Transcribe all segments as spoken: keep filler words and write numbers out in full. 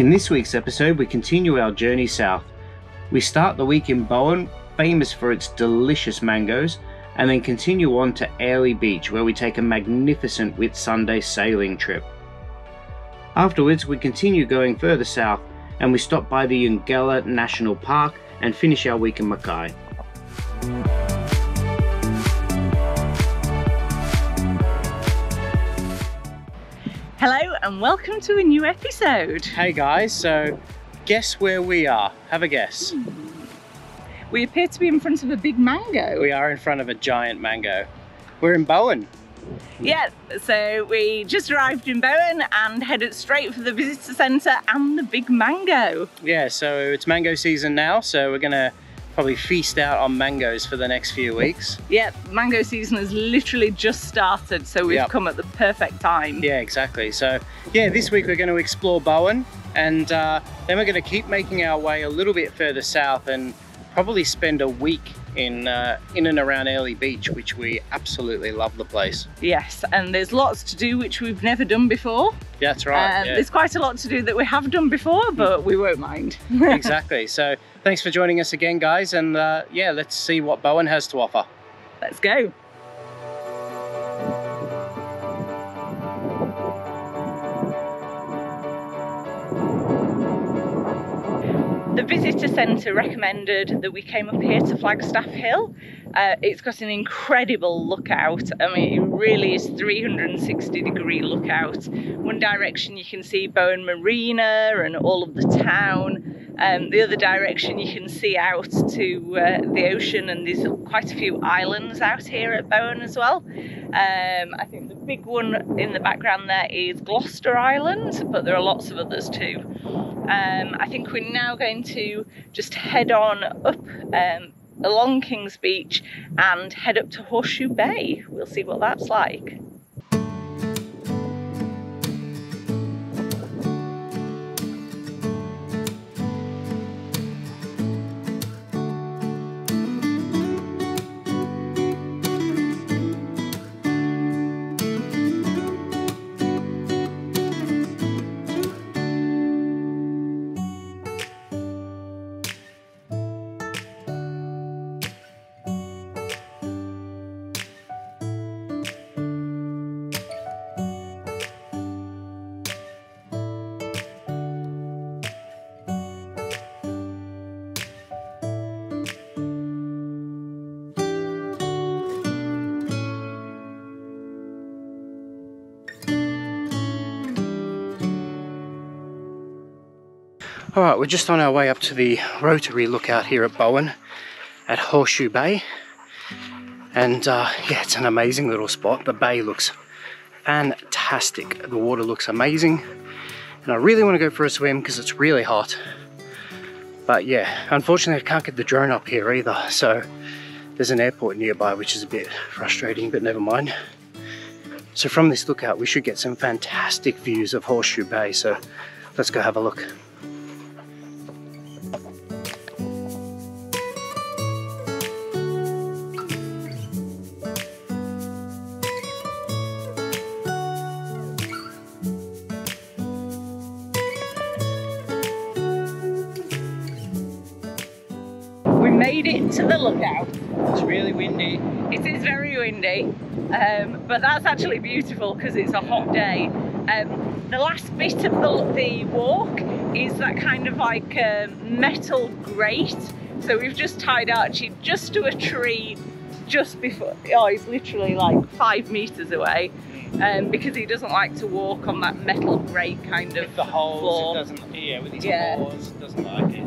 In this week's episode, we continue our journey south. We start the week in Bowen, famous for its delicious mangoes, and then continue on to Airlie Beach, where we take a magnificent Whitsunday sailing trip. Afterwards, we continue going further south, and we stop by the Eungella National Park and finish our week in Mackay. Hello and welcome to a new episode. Hey guys, so guess where we are? Have a guess. We appear to be in front of a big mango. We are in front of a giant mango. We're in Bowen. Yeah, so we just arrived in Bowen and headed straight for the visitor centre and the big mango. Yeah, so it's mango season now, so we're gonna probably feast out on mangoes for the next few weeks. Yeah, mango season has literally just started, so we've yep. come at the perfect time. Yeah, exactly. So yeah, this week we're going to explore Bowen, and uh, then we're going to keep making our way a little bit further south and probably spend a week in uh, in and around Airlie Beach, which we absolutely love the place. Yes, and there's lots to do which we've never done before. That's right. Um, yeah. There's quite a lot to do that we have done before, but we won't mind. Exactly. So thanks for joining us again, guys, and uh, yeah, let's see what Bowen has to offer. Let's go. The visitor centre recommended that we came up here to Flagstaff Hill. Uh, it's got an incredible lookout. I mean, it really is three hundred sixty degree lookout. One direction you can see Bowen Marina and all of the town. Um, the other direction you can see out to uh, the ocean, and there's quite a few islands out here at Bowen as well. Um, I think the big one in the background there is Gloucester Island, but there are lots of others too. Um, I think we're now going to just head on up um, along King's Beach and head up to Horseshoe Bay. We'll see what that's like. All right, we're just on our way up to the Rotary Lookout here at Bowen at Horseshoe Bay, and uh, yeah, it's an amazing little spot. The bay looks fantastic, the water looks amazing, and I really want to go for a swim because it's really hot. But yeah, unfortunately I can't get the drone up here either, so there's an airport nearby, which is a bit frustrating, but never mind. So from this lookout we should get some fantastic views of Horseshoe Bay, so let's go have a look. Made it to the lookout. It's really windy. It is very windy, um, but that's actually beautiful because it's a hot day. Um, the last bit of the, the walk is that kind of like uh, metal grate. So we've just tied Archie just to a tree just before, oh, he's literally like five meters away. Um, because he doesn't like to walk on that metal grate kind of with the holes, floor. It doesn't, yeah, with his yeah. paws, it doesn't like it.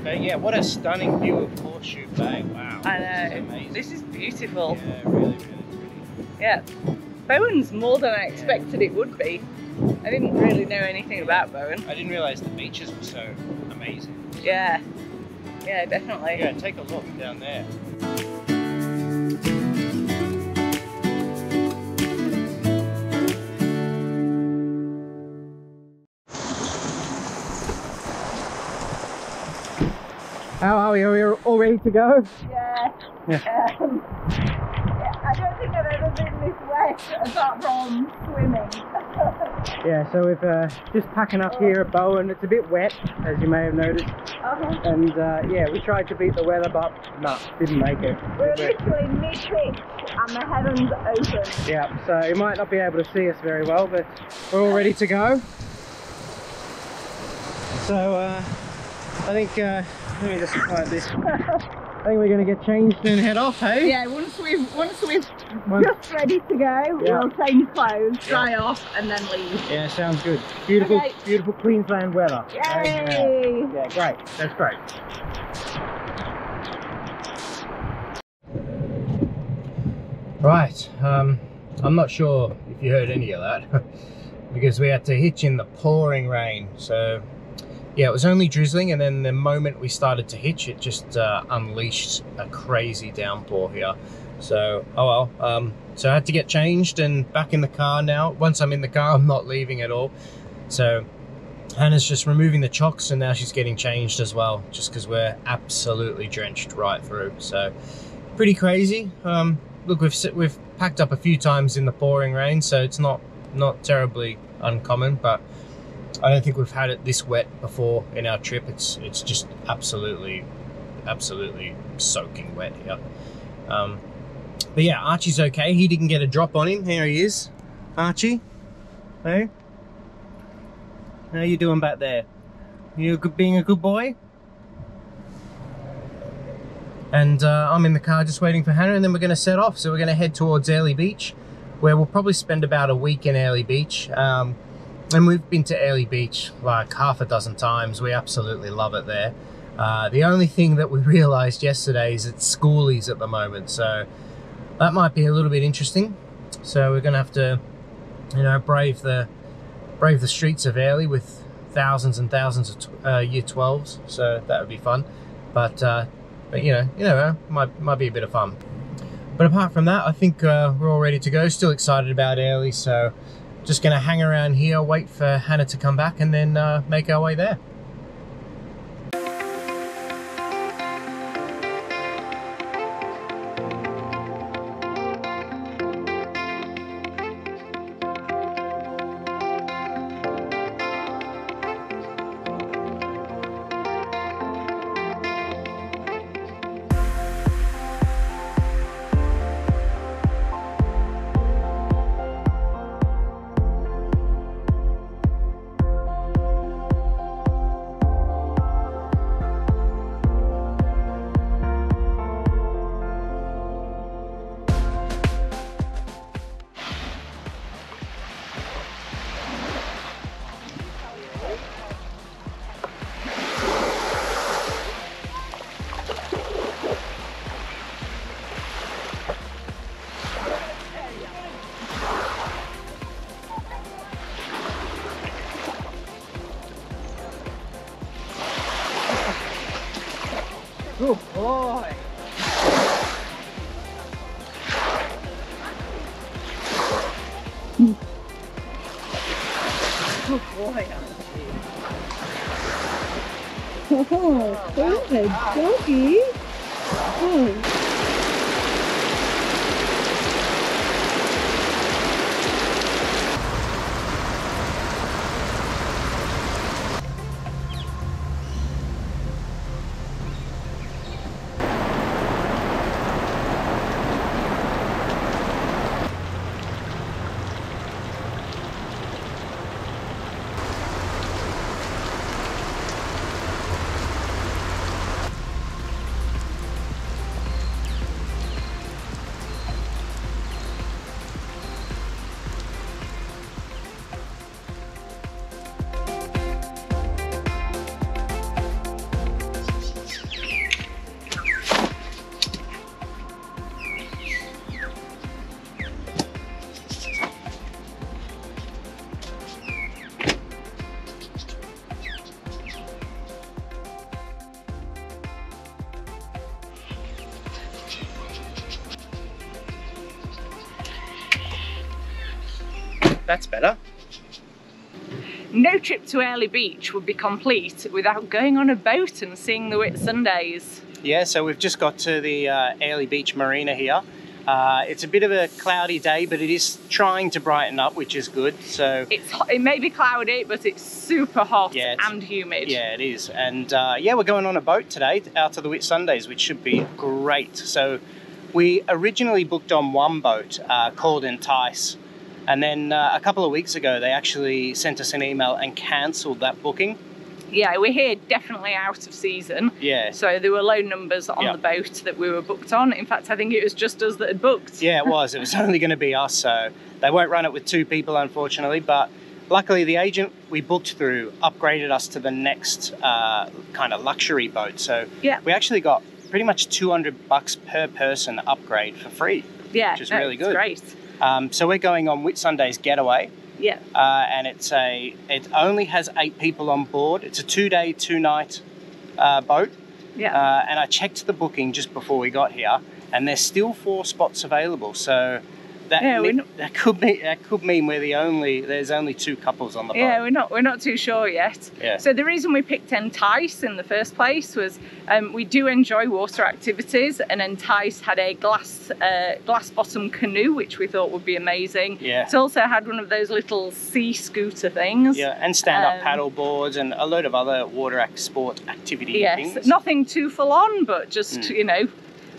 But yeah, what a stunning view of Horseshoe Bay, wow. I know, this is amazing. This is beautiful. Yeah, really, really pretty. Yeah, Bowen's more than I expected yeah. it would be. I didn't really know anything about Bowen. I didn't realise the beaches were so amazing. Yeah, yeah, definitely. Yeah, take a look down there. How are we? Are we all ready to go? Yeah. yeah. Um, yeah I don't think I've ever been this wet apart from swimming. Yeah, so we've uh, just packing up here at Bowen. It's a bit wet, as you may have noticed. Uh-huh. And uh, yeah, we tried to beat the weather, but no, didn't make it. We're literally mid-pitch and the heavens open. Yeah, so you might not be able to see us very well, but we're all ready to go. So uh, I think, uh, let me just like this. I think we're going to get changed and head off, hey? Yeah, once we've, once we've once, just ready to go, yeah. We'll change clothes, dry yeah. off and then leave. Yeah, sounds good. Beautiful, okay. Beautiful Queensland weather. Yay! Yeah, yeah, great. That's great. Right, um, I'm not sure if you heard any of that because we had to hitch in the pouring rain, so... Yeah, it was only drizzling, and then the moment we started to hitch, it just uh, unleashed a crazy downpour here. So, oh well. Um, so I had to get changed and back in the car now. Once I'm in the car, I'm not leaving at all. So Hannah's just removing the chocks, and now she's getting changed as well, just because we're absolutely drenched right through. So pretty crazy. Um, look, we've we've packed up a few times in the pouring rain, so it's not not terribly uncommon, but. I don't think we've had it this wet before in our trip. It's it's just absolutely, absolutely soaking wet here. Um, but yeah, Archie's okay. He didn't get a drop on him. Here he is, Archie. Hey, how you doing back there? You good, being a good boy? And uh, I'm in the car just waiting for Hannah, and then we're going to set off. So we're going to head towards Airlie Beach, where we'll probably spend about a week in Airlie Beach. Um, And we've been to Airlie Beach like half a dozen times. We absolutely love it there. Uh, the only thing that we realized yesterday is it's schoolies at the moment. So that might be a little bit interesting. So we're going to have to, you know, brave the brave the streets of Airlie with thousands and thousands of uh, year twelves. So that would be fun. But, uh, but you know, you know, might, might be a bit of fun. But apart from that, I think uh, we're all ready to go. Still excited about Airlie, so... Just going to hang around here, wait for Hannah to come back, and then uh, make our way there. Good boy! Good boy, Archie. Oh, oh well good up. Doggy! Oh. That's better. No trip to Airlie Beach would be complete without going on a boat and seeing the Whitsundays. Yeah, so we've just got to the uh, Airlie Beach Marina here. Uh, it's a bit of a cloudy day, but it is trying to brighten up, which is good. So it's it may be cloudy, but it's super hot yeah, it's, and humid. Yeah, it is. And uh, yeah, we're going on a boat today out to the Whitsundays, which should be great. So we originally booked on one boat uh, called Entice. And then uh, a couple of weeks ago, they actually sent us an email and cancelled that booking. Yeah, we're here definitely out of season. Yeah. So there were low numbers on yep. the boat that we were booked on. In fact, I think it was just us that had booked. Yeah, it was. It was only going to be us. So they won't run it with two people, unfortunately. But luckily, the agent we booked through upgraded us to the next uh, kind of luxury boat. So yeah. we actually got pretty much two hundred bucks per person upgrade for free. Yeah, which is no, really good. It's great. Um, so we're going on Whitsunday's Getaway. Yeah. Uh, and it's a, it only has eight people on board. It's a two day, two night uh, boat. Yeah. Uh, and I checked the booking just before we got here, and there's still four spots available. So that yeah, mean, that could be that could mean we're the only there's only two couples on the boat. Yeah, we're not we're not too sure yet. Yeah. So the reason we picked Entice in the first place was um, we do enjoy water activities, and Entice had a glass uh, glass bottom canoe, which we thought would be amazing. Yeah. It also had one of those little sea scooter things. Yeah, and stand up um, paddle boards and a load of other water ac sport activity yes, things. Nothing too full on, but just mm. you know.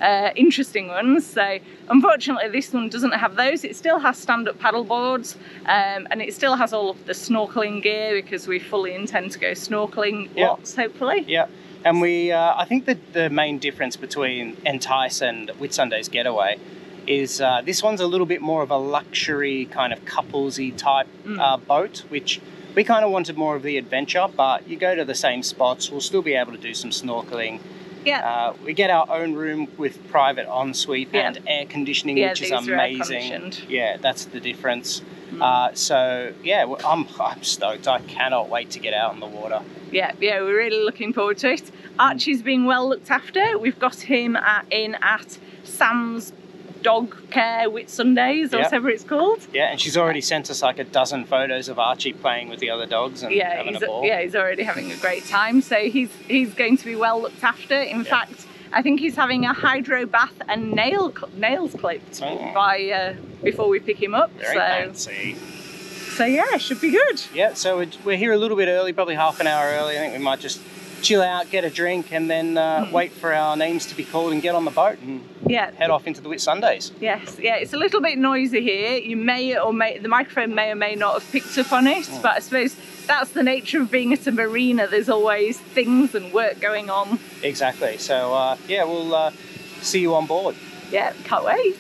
Uh, interesting ones. So unfortunately this one doesn't have those. It still has stand-up paddle boards um, and it still has all of the snorkeling gear because we fully intend to go snorkeling yep. lots hopefully. Yeah, and we uh, I think that the main difference between Entice and Whitsunday's Getaway is uh, this one's a little bit more of a luxury kind of couplesy type mm. uh, boat, which we kind of wanted more of the adventure, but you go to the same spots, we'll still be able to do some snorkeling. Yeah, uh, we get our own room with private ensuite yeah. and air conditioning, yeah, which is amazing. Yeah, that's the difference. Mm. Uh, so yeah, I'm I'm stoked. I cannot wait to get out on the water. Yeah, yeah, we're really looking forward to it. Archie's being well looked after. We've got him at, in at Sam's Dog Care Whitsundays or yep. whatever it's called. Yeah, and she's already sent us like a dozen photos of Archie playing with the other dogs and yeah, having a ball. Yeah, he's already having a great time. So he's he's going to be well looked after. In yep. fact, I think he's having a hydro bath and nail nails clipped oh. by uh, before we pick him up. Very so. Fancy. So yeah, should be good. Yeah, so we're, we're here a little bit early, probably half an hour early. I think we might just chill out, get a drink, and then uh, mm. wait for our names to be called and get on the boat and yeah. head off into the Whitsundays. Yes, yeah, it's a little bit noisy here. You may or may, the microphone may or may not have picked up on it, mm. but I suppose that's the nature of being at a marina. There's always things and work going on. Exactly, so uh, yeah, we'll uh, see you on board. Yeah, can't wait.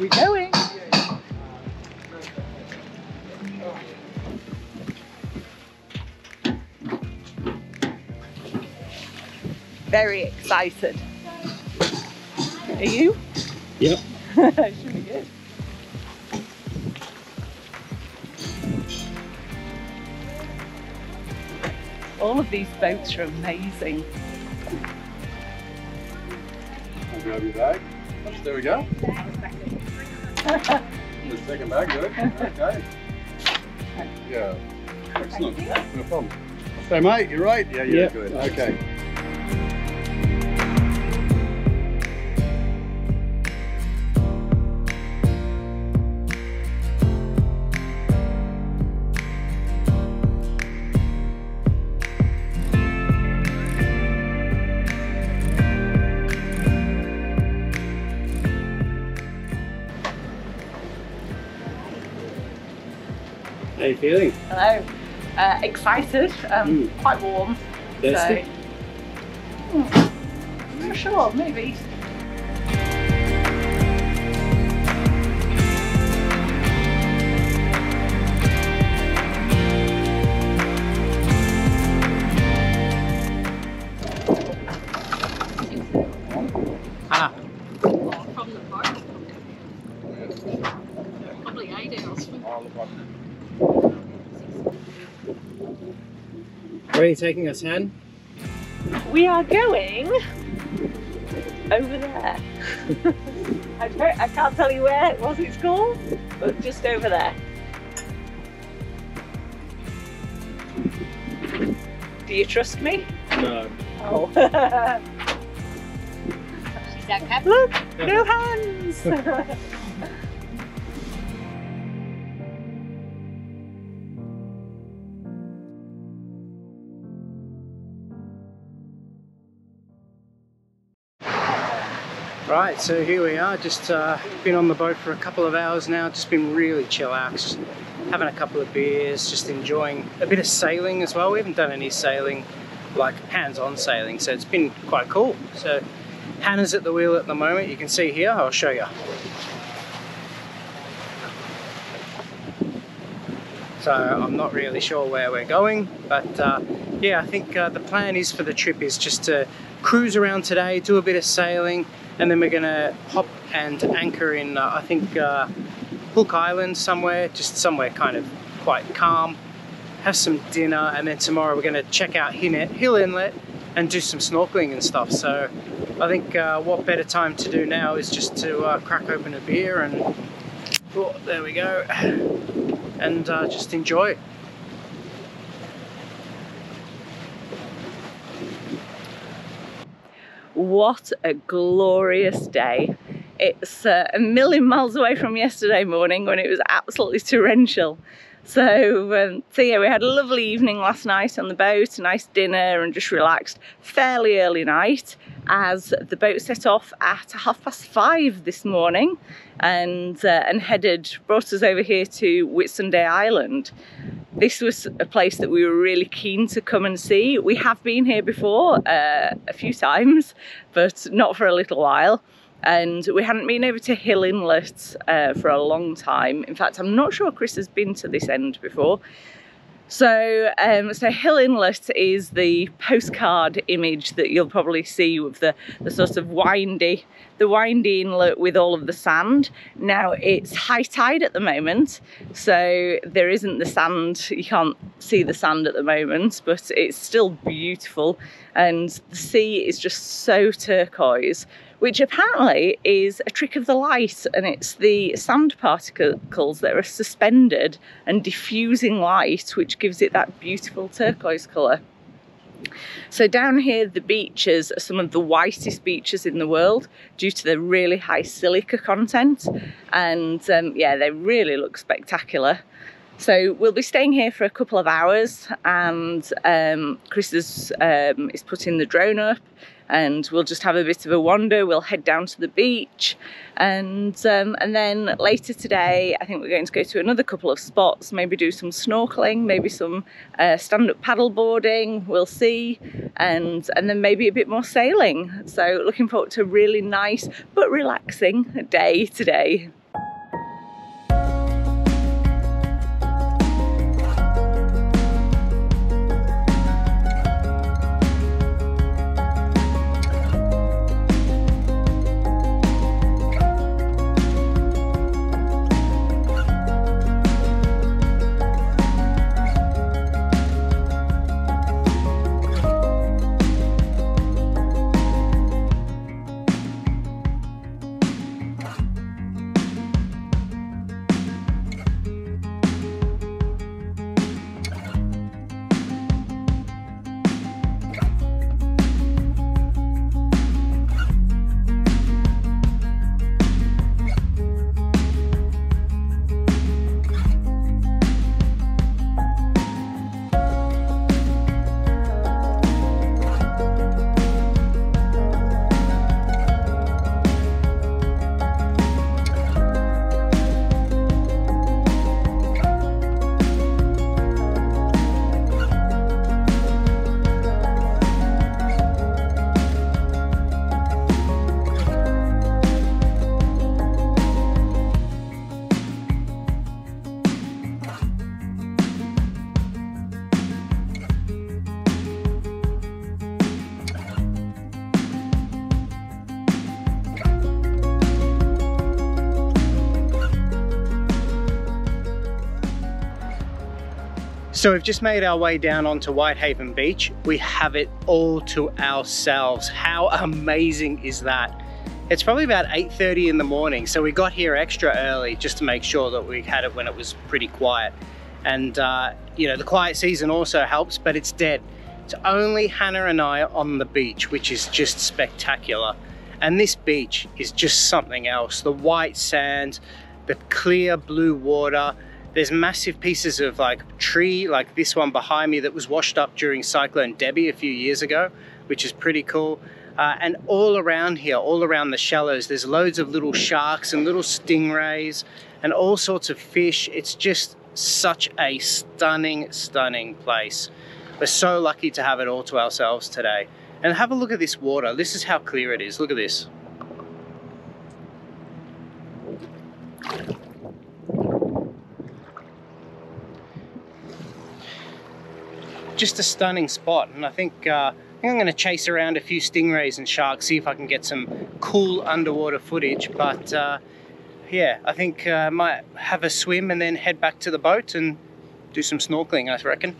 We're going. Very excited. Are you? Yep. Should be good. All of these boats are amazing. I'll grab your bag. There we go. The second bag, good. Okay. Yeah. Excellent. No problem. So, mate, you're right. Yeah, you're yep. good. Okay. How are you feeling? Hello. Uh, excited, um, mm. quite warm. Thirsty? So, mm, I'm not sure, maybe. Where are you taking us, Han? We are going over there. I, don't, I can't tell you where it was it's called, but just over there. Do you trust me? No. Oh. She's that cat. Look, no hands. Right, so here we are, just uh, been on the boat for a couple of hours now, just been really chillaxed, having a couple of beers, just enjoying a bit of sailing as well. We haven't done any sailing, like hands-on sailing, so it's been quite cool. So Hannah's at the wheel at the moment, you can see here, I'll show you. So I'm not really sure where we're going, but uh, yeah, I think uh, the plan is for the trip is just to cruise around today, do a bit of sailing, and then we're gonna hop and anchor in, uh, I think, uh, Hook Island somewhere, just somewhere kind of quite calm, have some dinner, and then tomorrow we're gonna check out Hill Inlet and do some snorkeling and stuff. So I think uh, what better time to do now is just to uh, crack open a beer and, oh, there we go, and uh, just enjoy it. What a glorious day. It's uh, a million miles away from yesterday morning when it was absolutely torrential. So, um, so yeah, we had a lovely evening last night on the boat, a nice dinner and just relaxed fairly early night as the boat set off at half past five this morning and, uh, and headed, brought us over here to Whitsunday Island. This was a place that we were really keen to come and see. We have been here before uh, a few times, but not for a little while. And we hadn't been over to Hill Inlet uh, for a long time. In fact, I'm not sure Chris has been to this end before. So, um, so Hill Inlet is the postcard image that you'll probably see with the, the sort of windy, the windy inlet with all of the sand. Now it's high tide at the moment, so there isn't the sand, you can't see the sand at the moment, but it's still beautiful. And the sea is just so turquoise, which apparently is a trick of the light, and it's the sand particles that are suspended and diffusing light, which gives it that beautiful turquoise colour. So down here, the beaches are some of the whitest beaches in the world due to the really high silica content, and um, yeah, they really look spectacular. So we'll be staying here for a couple of hours, and um, Chris is, um, is putting the drone up, and we'll just have a bit of a wander. We'll head down to the beach, and um, and then later today I think we're going to go to another couple of spots, maybe do some snorkeling, maybe some uh, stand-up paddle boarding, we'll see, and and then maybe a bit more sailing. So looking forward to a really nice but relaxing day today. So we've just made our way down onto Whitehaven Beach. We have it all to ourselves. How amazing is that? It's probably about eight thirty in the morning, so we got here extra early just to make sure that we had it when it was pretty quiet. And uh, you know, the quiet season also helps, but it's dead. It's only Hannah and I on the beach, which is just spectacular. And this beach is just something else. The white sand, the clear blue water. There's massive pieces of like tree, like this one behind me that was washed up during Cyclone Debbie a few years ago, which is pretty cool. Uh, and all around here, all around the shallows, there's loads of little sharks and little stingrays and all sorts of fish. It's just such a stunning, stunning place. We're so lucky to have it all to ourselves today. And have a look at this water. This is how clear it is. Look at this. Just a stunning spot, and I think, uh, I think I'm going to chase around a few stingrays and sharks, see if I can get some cool underwater footage, but uh, yeah, I think uh, I might have a swim and then head back to the boat and do some snorkeling, I reckon.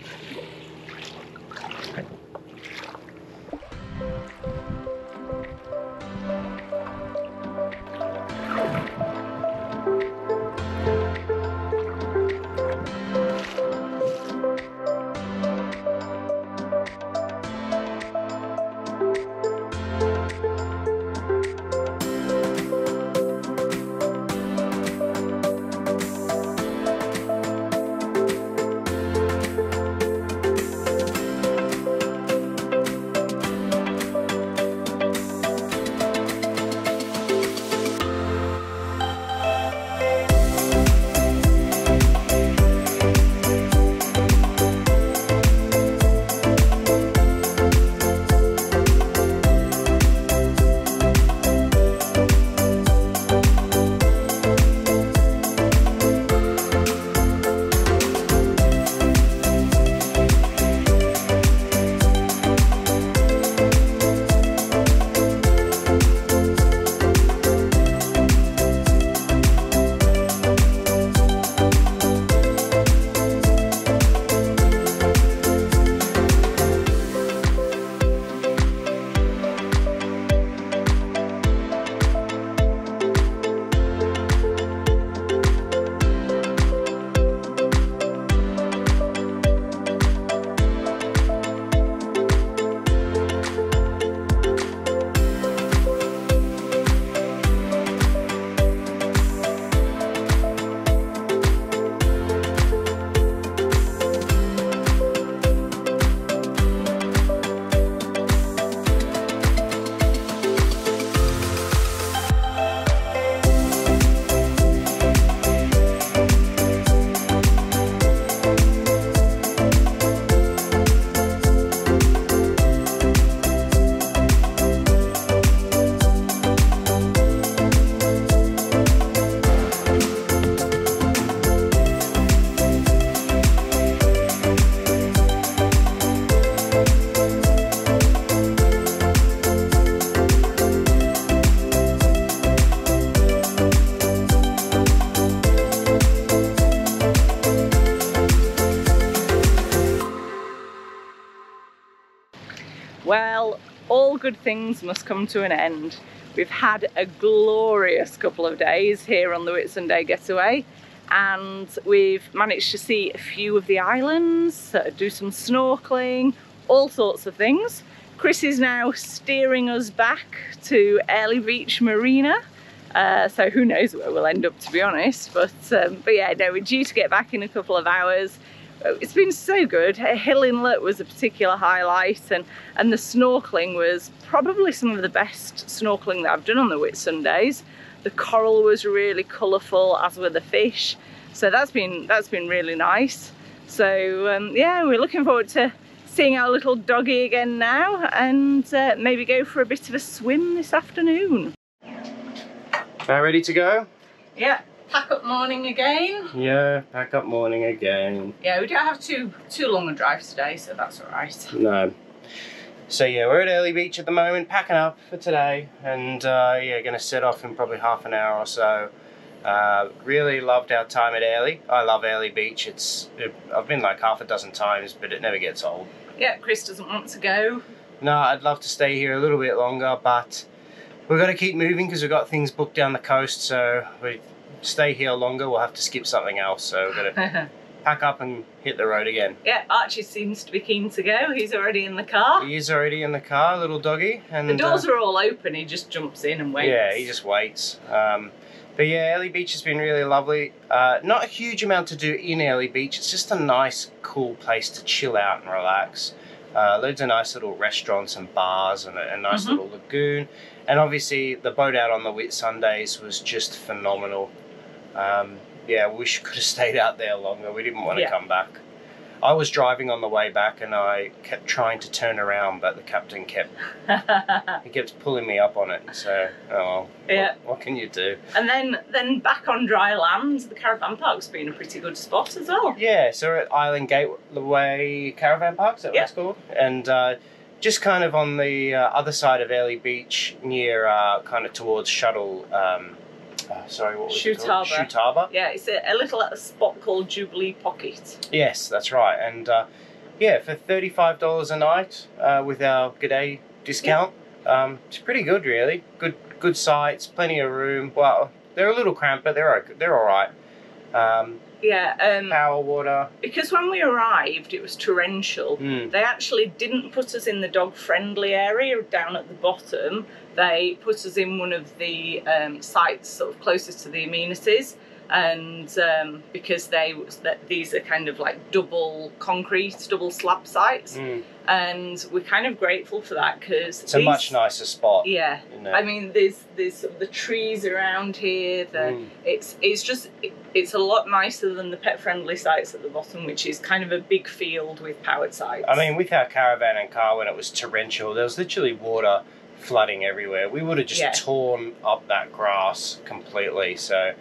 Well, all good things must come to an end. We've had a glorious couple of days here on the Whitsunday Getaway, and we've managed to see a few of the islands, do some snorkeling, all sorts of things. Chris is now steering us back to Airlie Beach Marina, uh, so who knows where we'll end up, to be honest. But, um, but yeah, no, we're due to get back in a couple of hours. It's been so good. Hill Inlet was a particular highlight, and, and the snorkelling was probably some of the best snorkelling that I've done on the Whitsundays. The coral was really colourful, as were the fish. So that's been, that's been really nice. So um, yeah, we're looking forward to seeing our little doggy again now, and uh, maybe go for a bit of a swim this afternoon. Now ready to go? Yeah. Pack up morning again. Yeah, pack up morning again. Yeah, we don't have too too long a drive today, so that's all right. No. So yeah, we're at Airlie Beach at the moment, packing up for today, and uh, yeah, gonna set off in probably half an hour or so. Uh, really loved our time at Airlie. I love Airlie Beach. It's it, I've been like half a dozen times, but it never gets old. Yeah, Chris doesn't want to go. No, I'd love to stay here a little bit longer, but we've got to keep moving because we've got things booked down the coast. So if we stay here longer, we'll have to skip something else. So we've got to pack up and hit the road again. Yeah, Archie seems to be keen to go. He's already in the car. He is already in the car, little doggy. And the doors uh, are all open. He just jumps in and waits. Yeah, he just waits. Um, But yeah, Airlie Beach has been really lovely. Uh, not a huge amount to do in Airlie Beach. It's just a nice, cool place to chill out and relax. Uh, loads of nice little restaurants and bars and a, a nice mm-hmm. little lagoon. And obviously the boat out on the Whitsundays was just phenomenal. Um, yeah, we could have stayed out there longer. We didn't want yeah. to come back. I was driving on the way back and I kept trying to turn around, but the captain kept he kept pulling me up on it. So, oh, yeah. what, what can you do? And then, then back on dry land, the caravan park's been a pretty good spot as well. Yeah, so we're at Island Gateway Caravan Park, is that what yeah. it's called? And uh, just kind of on the uh, other side of Airlie Beach, near uh, kind of towards Shuttle... Um, Uh, sorry, what was Shute it called? Harbour. Shute Harbour. Yeah, it's a, a little a spot called Jubilee Pocket. Yes, that's right. And uh, yeah, for thirty-five dollars a night uh, with our G'day discount, yeah. um, it's pretty good, really. Good, good sites, plenty of room. Well, they're a little cramped, but they're okay. They're all right. Um, yeah. Um, power, water. Because when we arrived, it was torrential. Mm. They actually didn't put us in the dog-friendly area down at the bottom. They put us in one of the um, sites sort of closest to the amenities, and um, because they that these are kind of like double concrete, double slab sites, mm. and we're kind of grateful for that because it's these, a much nicer spot. Yeah, you know. I mean, there's there's the trees around here. The, mm. It's it's just it, it's a lot nicer than the pet friendly sites at the bottom, which is kind of a big field with powered sites. I mean, with our caravan and car when it was torrential, there was literally water flooding everywhere. We would have just yeah. torn up that grass completely. So,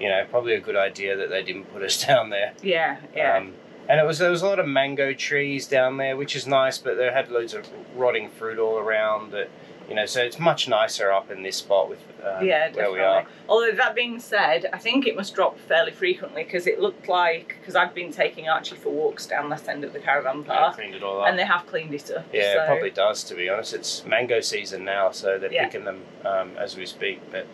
you know, probably a good idea that they didn't put us down there. Yeah, yeah. Um, and it was there was a lot of mango trees down there, which is nice, but they had loads of rotting fruit all around. That you know, so it's much nicer up in this spot with um, yeah, where we are. Although that being said, I think it must drop fairly frequently because it looked like because I've been taking Archie for walks down that end of the caravan park, cleaned it all up. And they have cleaned it up. Yeah, so. It probably does. To be honest, it's mango season now, so they're yeah. picking them um, as we speak. But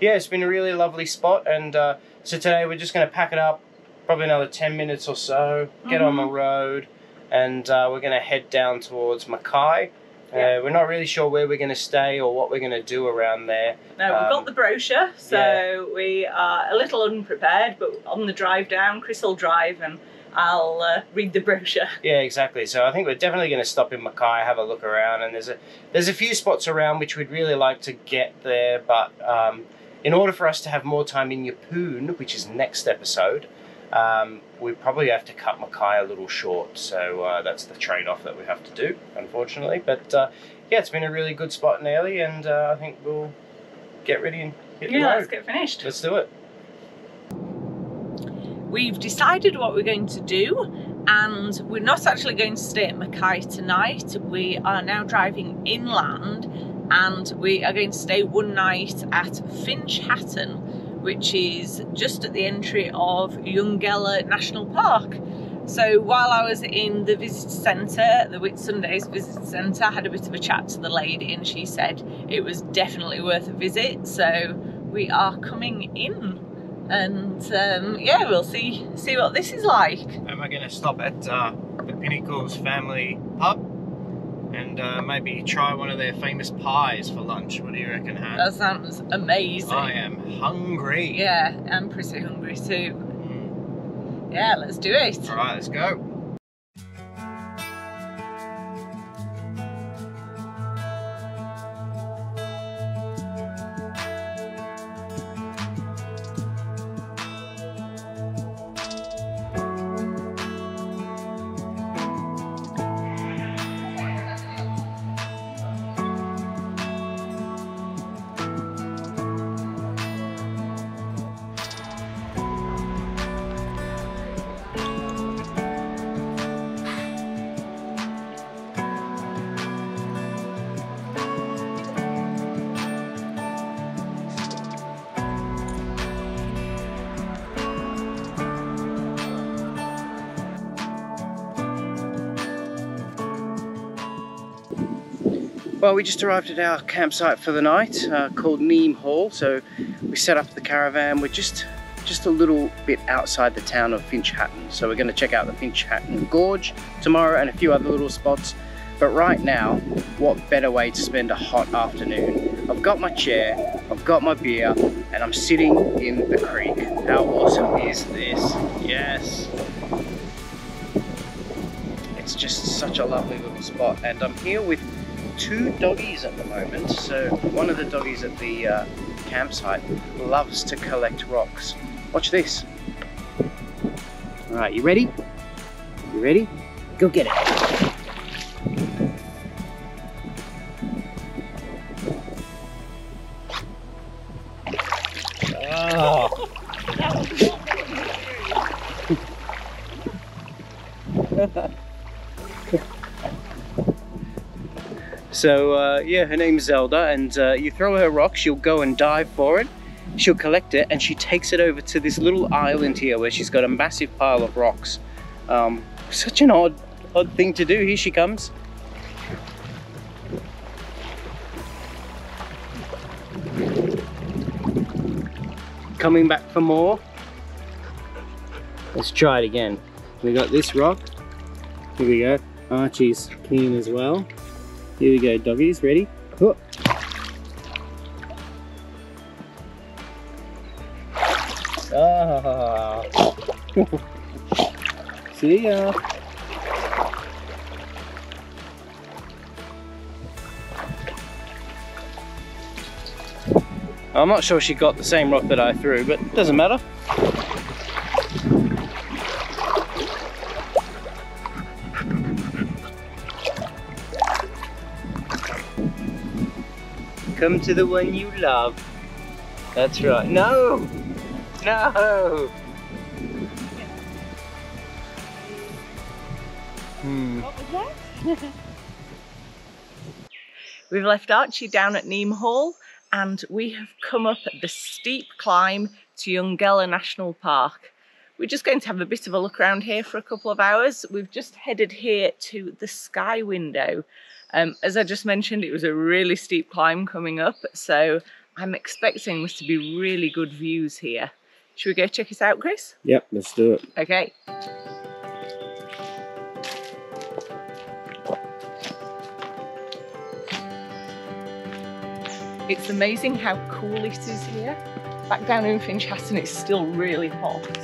yeah, it's been a really lovely spot, and uh, so today we're just going to pack it up, probably another ten minutes or so, get mm. on the road, and uh, we're going to head down towards Mackay. Yeah. Uh, we're not really sure where we're going to stay or what we're going to do around there. No, we've um, got the brochure, so yeah. we are a little unprepared, but on the drive down, Chris will drive and I'll uh, read the brochure. Yeah, exactly. So I think we're definitely going to stop in Mackay, have a look around, and there's a, there's a few spots around which we'd really like to get there, but um, in order for us to have more time in Yeppoon, which is next episode, um, we probably have to cut Mackay a little short, so uh, that's the trade-off that we have to do, unfortunately. But uh, yeah, it's been a really good spot in Airlie, and uh, I think we'll get ready and hit the road. Yeah, let's get finished. Let's do it. We've decided what we're going to do, and we're not actually going to stay at Mackay tonight. We are now driving inland, and we are going to stay one night at Finch Hatton, which is just at the entry of Eungella National Park. So while I was in the visitor centre, the Whitsundays visitor centre, I had a bit of a chat to the lady and she said it was definitely worth a visit. So we are coming in and um, yeah, we'll see see what this is like. And we're gonna stop at uh, the Pinnacle's family pub and uh, maybe try one of their famous pies for lunch. What do you reckon, Han? That sounds amazing. I am hungry. Yeah, I'm pretty hungry too. Mm. Yeah, let's do it. All right, let's go. Well, we just arrived at our campsite for the night, uh, called Neame Hall. So we set up the caravan. We're just just a little bit outside the town of Finch Hatton. So we're going to check out the Finch Hatton Gorge tomorrow and a few other little spots. But right now, what better way to spend a hot afternoon? I've got my chair, I've got my beer, and I'm sitting in the creek. How awesome is this? Yes. It's just such a lovely little spot, and I'm here with two doggies at the moment. So one of the doggies at the uh, campsite loves to collect rocks. Watch this. All right, you ready? You ready? Go get it. Oh. So uh, yeah, her name's Zelda, and uh, you throw her rock, she'll go and dive for it, she'll collect it, and she takes it over to this little island here where she's got a massive pile of rocks. Um, such an odd, odd thing to do. Here she comes. Coming back for more. Let's try it again. We got this rock. Here we go. Archie's keen as well. Here we go, doggies. Ready? Oh. Ah. See ya. I'm not sure she got the same rock that I threw, but it doesn't matter. Come to the one you love. That's right. No! No! Hmm. What was that? We've left Archie down at Neame Hall, and we have come up the steep climb to Eungella National Park. We're just going to have a bit of a look around here for a couple of hours. We've just headed here to the sky window. Um, as I just mentioned, it was a really steep climb coming up, so I'm expecting this to be really good views here. Should we go check it out, Chris? Yep, let's do it. Okay. It's amazing how cool it is here. Back down in Finch Hatton, it's still really hot.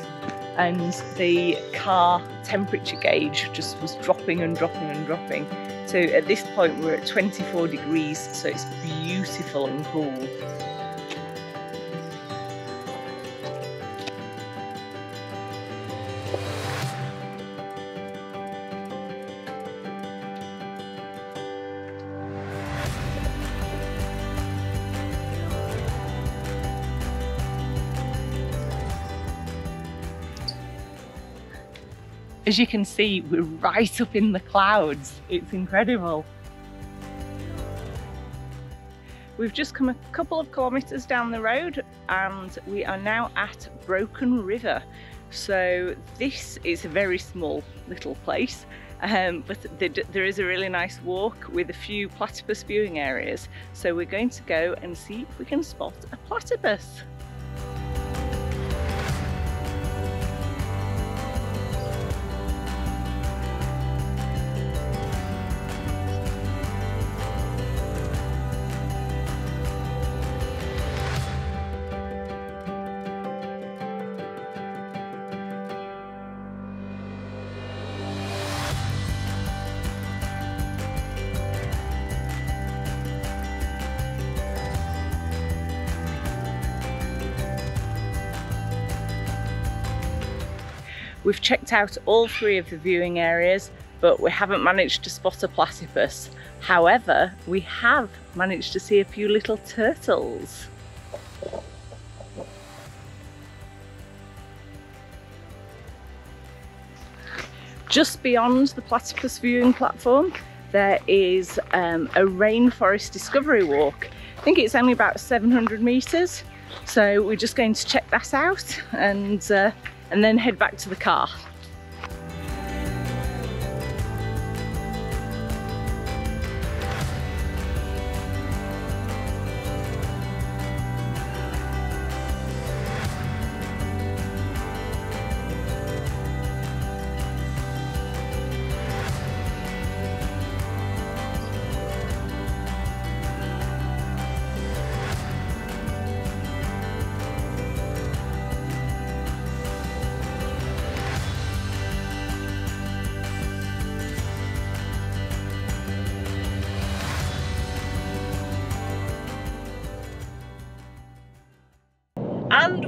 And the car temperature gauge just was dropping and dropping and dropping. So at this point, we're at twenty-four degrees, so it's beautiful and cool. As you can see, we're right up in the clouds. It's incredible. We've just come a couple of kilometres down the road and we are now at Broken River. So this is a very small little place, um, but th there is a really nice walk with a few platypus viewing areas. So we're going to go and see if we can spot a platypus. We've checked out all three of the viewing areas, but we haven't managed to spot a platypus. However, we have managed to see a few little turtles. Just beyond the platypus viewing platform, there is um, a rainforest discovery walk. I think it's only about seven hundred metres. So we're just going to check that out and uh, and then head back to the car.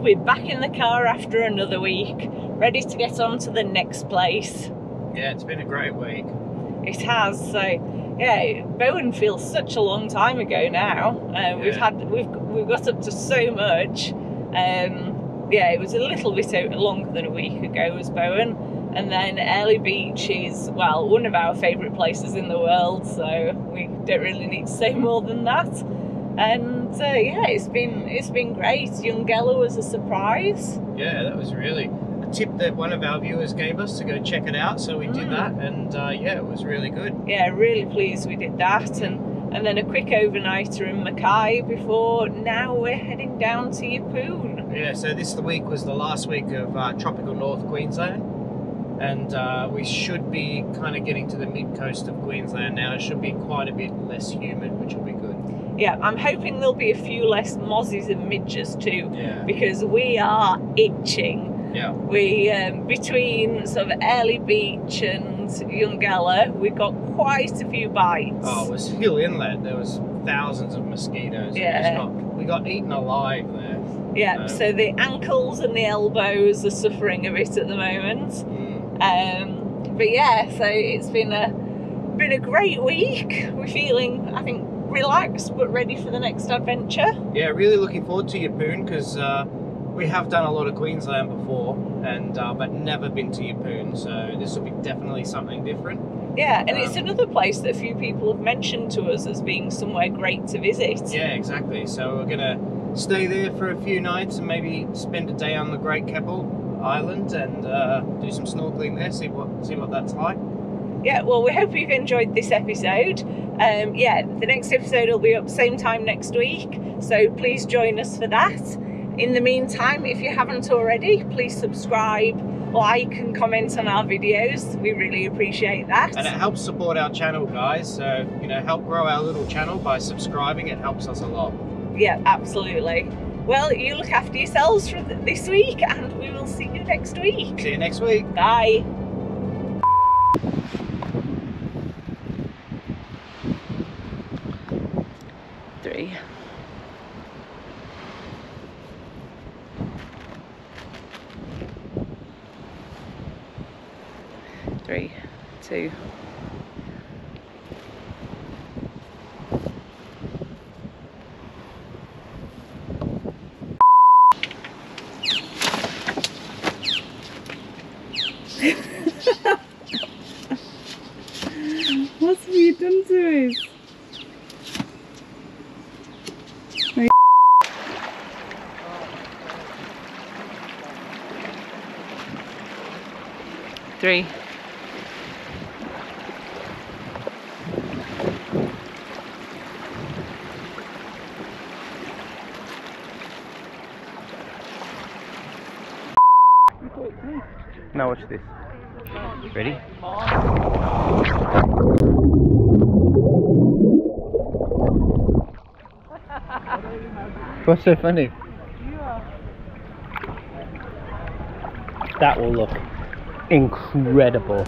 we're back in the car after another week, ready to get on to the next place. Yeah, it's been a great week. It has. So yeah, Bowen feels such a long time ago now. Um, yeah. We've had we've we've got up to so much. Um, yeah, it was a little bit longer than a week ago as Bowen. And then Airlie Beach is, well, one of our favourite places in the world, so we don't really need to say more than that. And uh, yeah, it's been it's been great. Eungella was a surprise. Yeah, that was really a tip that one of our viewers gave us to go check it out, so we mm. did that, and uh, yeah, it was really good. Yeah, really pleased we did that, and, and then a quick overnighter in Mackay before now we're heading down to Yeppoon. Yeah, so this week was the last week of uh, tropical North Queensland. And uh, we should be kind of getting to the mid-coast of Queensland now. It should be quite a bit less humid, which will be good. Yeah, I'm hoping there'll be a few less mozzies and midges too, yeah. because we are itching. Yeah. We, um, between sort of Airlie Beach and Eungella, we got quite a few bites. Oh, it was Hill Inlet. There was thousands of mosquitoes. Yeah. Got, we got eaten alive there. Yeah, um, so the ankles and the elbows are suffering a bit at the moment. Mm. Um, but yeah, so it's been a been a great week. We're feeling, I think, relaxed but ready for the next adventure. Yeah, really looking forward to Yeppoon, because uh, we have done a lot of Queensland before, and uh, but never been to Yeppoon, so this will be definitely something different. Yeah, and um, it's another place that a few people have mentioned to us as being somewhere great to visit. Yeah, exactly. So we're gonna stay there for a few nights and maybe spend a day on the Great Keppel Island and uh, do some snorkeling there, see what see what that's like. Yeah, well, we hope you've enjoyed this episode. Um, yeah, the next episode will be up same time next week, so please join us for that. In the meantime, if you haven't already, please subscribe, like and comment on our videos. We really appreciate that. And it helps support our channel, guys, so, you know, help grow our little channel by subscribing. It helps us a lot. Yeah, absolutely. Well, you look after yourselves for this week, and we will see you next week. See you next week. Bye. Three. Three, two. What have you done to it? Three. Now watch this. Ready? What's so funny? That will look incredible.